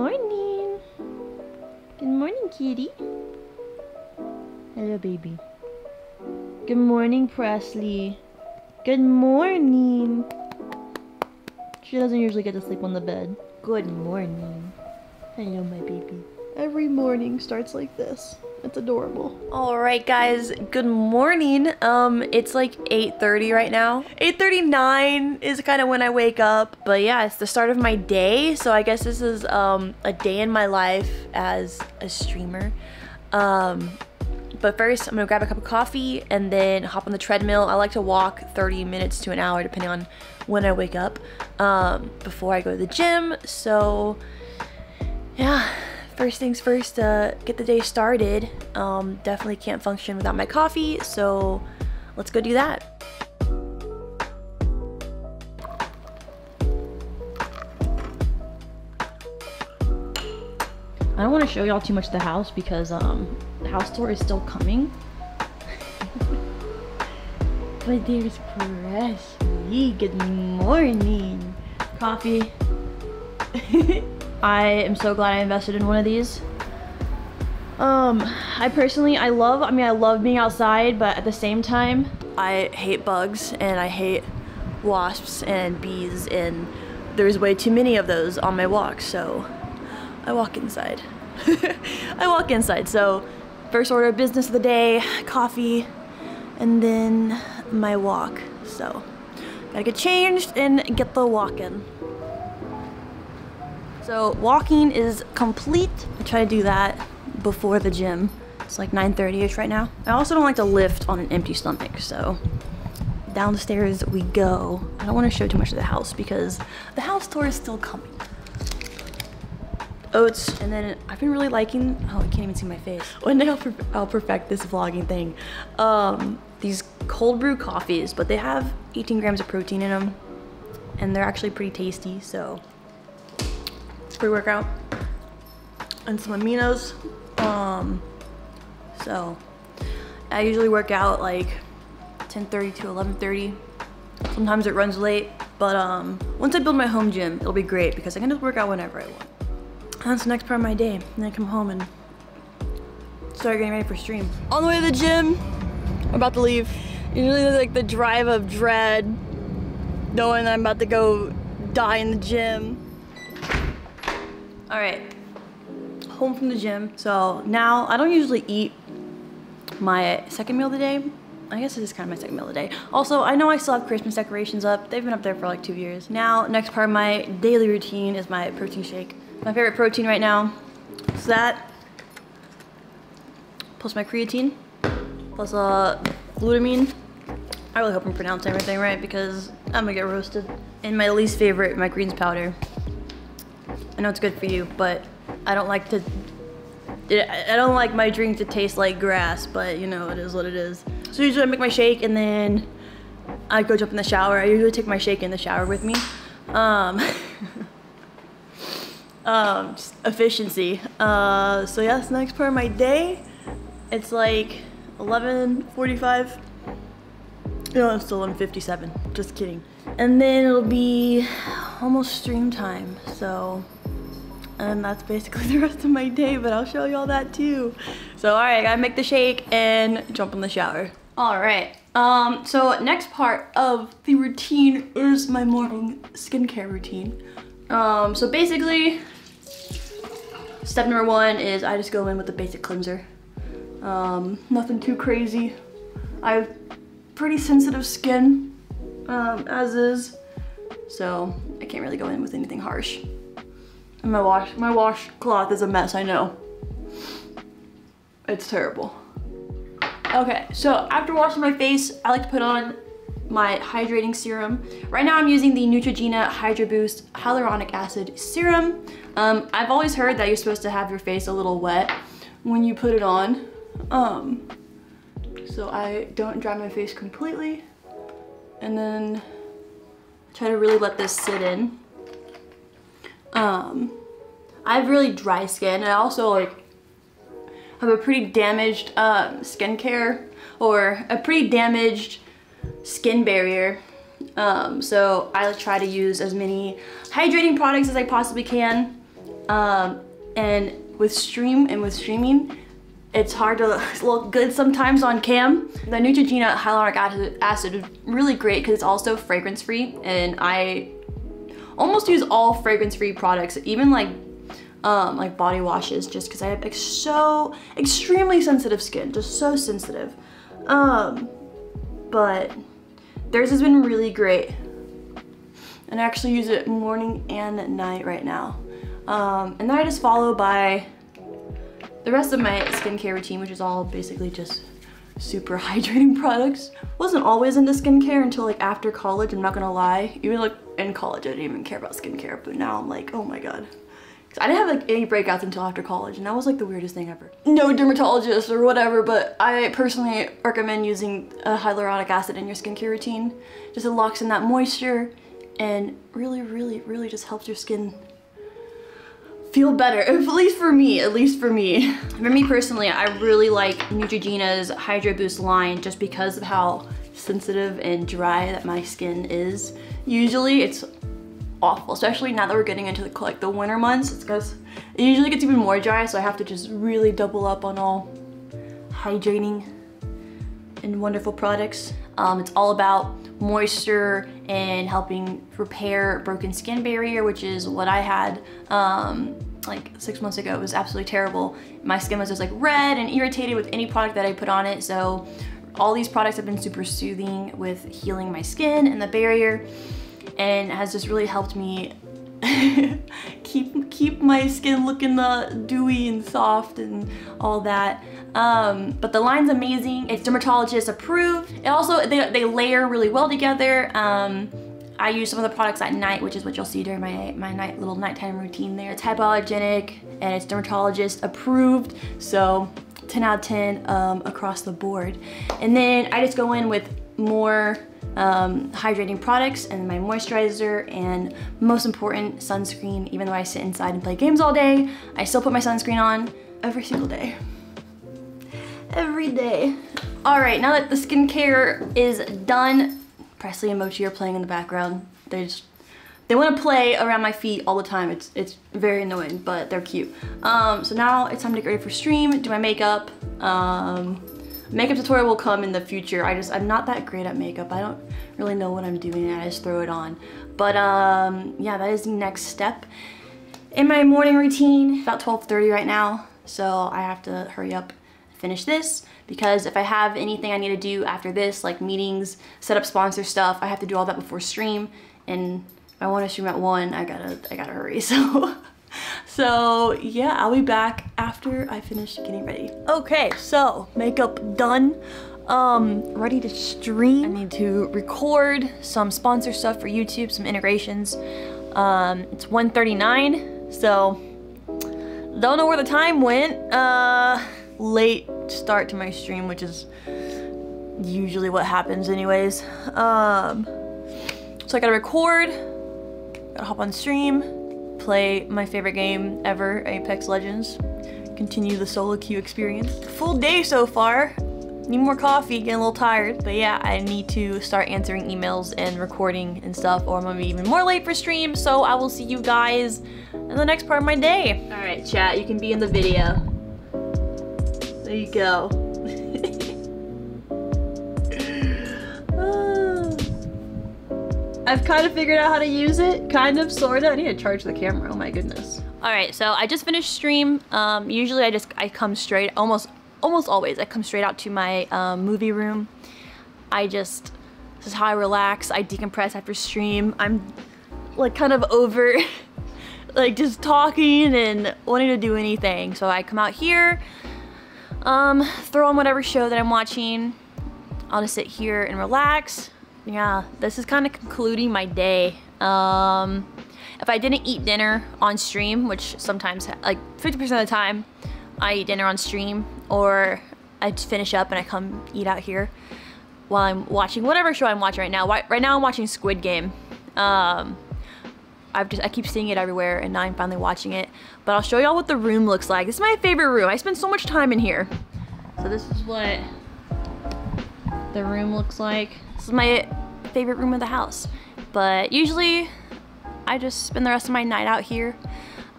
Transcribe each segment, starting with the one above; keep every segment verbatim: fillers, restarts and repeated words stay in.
morning. Good morning, kitty. Hello, baby. Good morning, Presley. Good morning. She doesn't usually get to sleep on the bed. Good morning. Hello, my baby. Every morning starts like this. It's adorable. All right, guys. Good morning. Um, it's like eight thirty right now. eight thirty-nine is kind of when I wake up. But yeah, it's the start of my day. So I guess this is um, a day in my life as a streamer. Um, but first, I'm going to grab a cup of coffee and then hop on the treadmill. I like to walk thirty minutes to an hour, depending on when I wake up, um, before I go to the gym. So yeah. First things first, uh, get the day started. Um, definitely can't function without my coffee, so let's go do that. I don't want to show y'all too much of the house because um, the house tour is still coming. But there's Presley. Good morning. Coffee. I am so glad I invested in one of these. Um, I personally, I love, I mean, I love being outside, but at the same time, I hate bugs and I hate wasps and bees, and there's way too many of those on my walk, so I walk inside. I walk inside, so first order of business of the day, coffee, and then my walk. So, gotta get changed and get the walk in. So walking is complete. I try to do that before the gym. It's like nine thirty-ish right now. I also don't like to lift on an empty stomach, so down the stairs we go. I don't want to show too much of the house because the house tour is still coming. Oats, and then I've been really liking, oh, I can't even see my face. One day I'll, per I'll perfect this vlogging thing. Um, these cold brew coffees, but they have eighteen grams of protein in them, and they're actually pretty tasty, so. Pre-workout and some aminos. Um, so I usually work out like ten thirty to eleven thirty. Sometimes it runs late, but um, once I build my home gym, it'll be great because I can just work out whenever I want. And that's the next part of my day. And then I come home and start getting ready for stream. On the way to the gym, I'm about to leave. Usually there's like the drive of dread, knowing that I'm about to go die in the gym. All right, home from the gym. So now I don't usually eat my second meal of the day. I guess this is kind of my second meal of the day. Also, I know I still have Christmas decorations up. They've been up there for like two years. Now, next part of my daily routine is my protein shake. My favorite protein right now is that, plus my creatine, plus uh, glutamine. I really hope I'm pronouncing everything right because I'm gonna get roasted. And my least favorite, my greens powder. I know it's good for you, but I don't like to, I don't like my drink to taste like grass, but you know, it is what it is. So usually I make my shake and then I go jump in the shower. I usually take my shake in the shower with me. Um, um, just efficiency. Uh, so yeah, that's the next part of my day. It's like eleven forty-five. No, it's still eleven fifty-seven, just kidding. And then it'll be almost stream time, so. And that's basically the rest of my day, but I'll show y'all that too. So all right, I gotta make the shake and jump in the shower. All right, um, so next part of the routine is my morning skincare routine. Um, so basically, step number one is I just go in with a basic cleanser. Um, nothing too crazy. I have pretty sensitive skin, um, as is, so I can't really go in with anything harsh. And my wash, my washcloth is a mess, I know. It's terrible. Okay, so after washing my face, I like to put on my hydrating serum. Right now I'm using the Neutrogena Hydro Boost Hyaluronic Acid Serum. Um, I've always heard that you're supposed to have your face a little wet when you put it on. Um, so I don't dry my face completely. And then try to really let this sit in. Um, I have really dry skin. I also like have a pretty damaged um, skincare or a pretty damaged skin barrier. Um, so I try to use as many hydrating products as I possibly can. um, and with stream and with streaming, it's hard to look good sometimes on cam. The Neutrogena Hyaluronic Acid is really great because it's also fragrance-free, and I almost use all fragrance-free products, even like um, like body washes, just because I have ex so extremely sensitive skin, just so sensitive. Um, but theirs has been really great, and I actually use it morning and at night right now. Um, and then I just follow by the rest of my skincare routine, which is all basically just super hydrating products. Wasn't always into skincare until like after college, I'm not gonna lie. Even like in college, I didn't even care about skincare, but now I'm like, oh my God. Cause I didn't have like any breakouts until after college, and that was like the weirdest thing ever. No dermatologist or whatever, but I personally recommend using a hyaluronic acid in your skincare routine. Just it locks in that moisture and really, really, really just helps your skin feel better, at least for me, at least for me. For me personally, I really like Neutrogena's Hydro Boost line just because of how sensitive and dry that my skin is. Usually it's awful, especially now that we're getting into the, like the winter months. It's because it usually gets even more dry, so I have to just really double up on all hydrating and wonderful products. Um, it's all about moisture and helping repair broken skin barrier, which is what I had um, like six months ago. It was absolutely terrible. My skin was just like red and irritated with any product that I put on it. So all these products have been super soothing with healing my skin and the barrier, and has just really helped me keep keep my skin looking uh, dewy and soft and all that. Um, but the line's amazing. It's dermatologist approved. It also, they, they layer really well together. Um, I use some of the products at night, which is what you'll see during my, my night little nighttime routine there. It's hypoallergenic and it's dermatologist approved. So ten out of ten um, across the board. And then I just go in with more um, hydrating products and my moisturizer, and most important, sunscreen. Even though I sit inside and play games all day, I still put my sunscreen on every single day. Every day. All right, now that the skincare is done, Presley and Mochi are playing in the background. They just, they want to play around my feet all the time. It's it's very annoying, but they're cute. Um, so now it's time to get ready for stream, do my makeup. Um, Makeup tutorial will come in the future. I just, I'm not that great at makeup. I don't really know what I'm doing. I just throw it on. But um, yeah, that is the next step in my morning routine. About twelve thirty right now. So I have to hurry up and finish this, because if I have anything I need to do after this, like meetings, set up sponsor stuff, I have to do all that before stream. And if I want to stream at one, I gotta, I gotta hurry, so. So yeah, I'll be back after I finish getting ready. Okay, so makeup done, um, ready to stream. I need to record some sponsor stuff for YouTube, some integrations. Um, it's one thirty-nine, so don't know where the time went. Uh, late start to my stream, which is usually what happens anyways. Um, so I gotta record, gotta hop on stream, play my favorite game ever, Apex Legends. Continue the solo queue experience. Full day so far. Need more coffee, getting a little tired. But yeah, I need to start answering emails and recording and stuff, or I'm gonna be even more late for stream. So I will see you guys in the next part of my day. All right, chat, you can be in the video. There you go. I've kind of figured out how to use it, kind of, sorta. I need to charge the camera, oh my goodness. All right, so I just finished stream. Um, usually I just, I come straight, almost almost always, I come straight out to my um, movie room. I just, this is how I relax, I decompress after stream. I'm like kind of over, like just talking and wanting to do anything. So I come out here, um, throw on whatever show that I'm watching. I'll just sit here and relax. Yeah, this is kind of concluding my day. Um, if I didn't eat dinner on stream, which sometimes, like fifty percent of the time, I eat dinner on stream, or I just finish up and I come eat out here while I'm watching whatever show I'm watching right now. Right now I'm watching Squid Game. Um, I've just, I keep seeing it everywhere, and now I'm finally watching it. But I'll show y'all what the room looks like. This is my favorite room. I spend so much time in here. So this is what the room looks like. This is my favorite room of the house, but usually I just spend the rest of my night out here.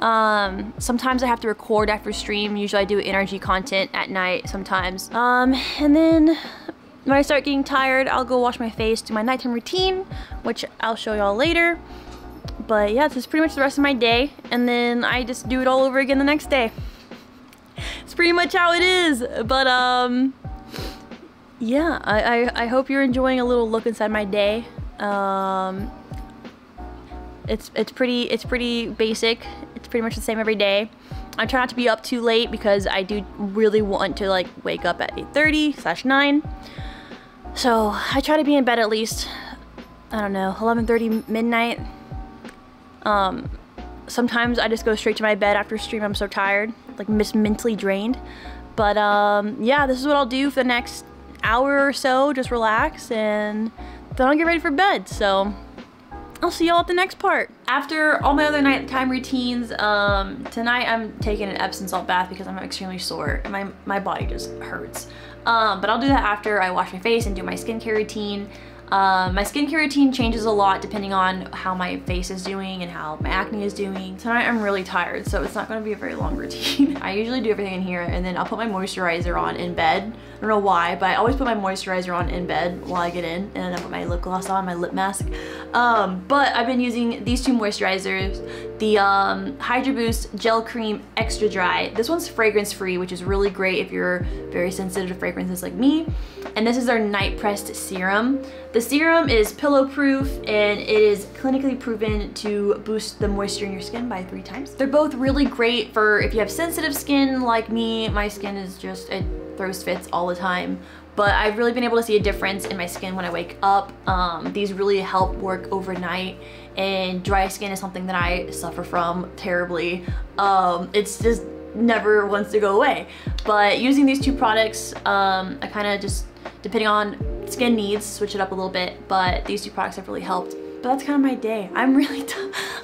Um, sometimes I have to record after stream. Usually I do energy content at night sometimes. Um, and then when I start getting tired, I'll go wash my face, do my nighttime routine, which I'll show y'all later. But yeah, this is pretty much the rest of my day. And then I just do it all over again the next day. It's pretty much how it is. But um, yeah, I, I, I hope you're enjoying a little look inside my day. Um, it's, it's pretty, it's pretty basic. It's pretty much the same every day. I try not to be up too late because I do really want to like wake up at eight thirty slash nine. So I try to be in bed at least, I don't know, eleven thirty, midnight. Um, sometimes I just go straight to my bed after stream. I'm so tired, like just mentally drained. But um, yeah, this is what I'll do for the next hour or so. Just relax and then I'll get ready for bed. So I'll see y'all at the next part. After all my other nighttime routines, um, tonight I'm taking an Epsom salt bath because I'm extremely sore and my, my body just hurts. Um, but I'll do that after I wash my face and do my skincare routine. Um, my skincare routine changes a lot depending on how my face is doing and how my acne is doing. Tonight I'm really tired, so it's not going to be a very long routine. I usually do everything in here and then I'll put my moisturizer on in bed. I don't know why, but I always put my moisturizer on in bed while I get in, and then I put my lip gloss on, my lip mask. Um, but I've been using these two moisturizers, the um, Hydro Boost Gel Cream Extra Dry. This one's fragrance free, which is really great if you're very sensitive to fragrances like me. And this is their Night Pressed Serum. The serum is pillow proof and it is clinically proven to boost the moisture in your skin by three times. They're both really great for if you have sensitive skin like me. My skin is just, it throws fits all the time. But I've really been able to see a difference in my skin when I wake up. Um, these really help work overnight, and dry skin is something that I suffer from terribly. Um, it's just never wants to go away. But using these two products, um, I kind of just, depending on skin needs, switch it up a little bit, but these two products have really helped. But that's kind of my day. I'm really,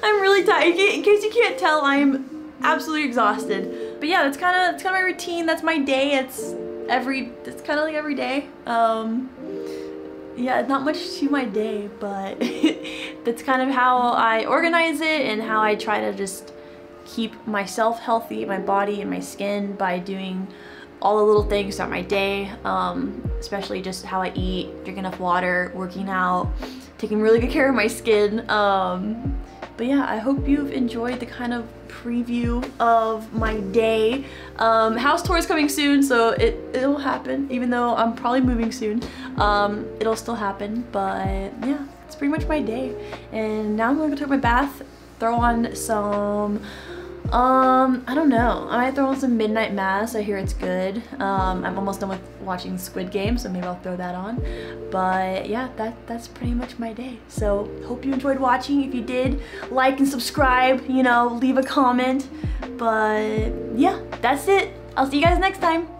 I'm really tired. In case you can't tell, I'm absolutely exhausted. But yeah, that's kind of, that's kind of my routine. That's my day. It's every, it's kind of like every day. Um, yeah, not much to my day, but that's kind of how I organize it and how I try to just keep myself healthy, my body and my skin, by doing all the little things throughout my day, um, especially just how I eat, drink enough water, working out, taking really good care of my skin. Um, but yeah, I hope you've enjoyed the kind of preview of my day. Um, house tour is coming soon, so it, it'll happen, even though I'm probably moving soon. Um, it'll still happen, but yeah, it's pretty much my day. And now I'm gonna go take my bath, throw on some Um, I don't know. I might throw on some Midnight Mass. I hear it's good. Um, I'm almost done with watching Squid Game, so maybe I'll throw that on. But yeah, that, that's pretty much my day. So hope you enjoyed watching. If you did, like and subscribe, you know, leave a comment. But yeah, that's it. I'll see you guys next time.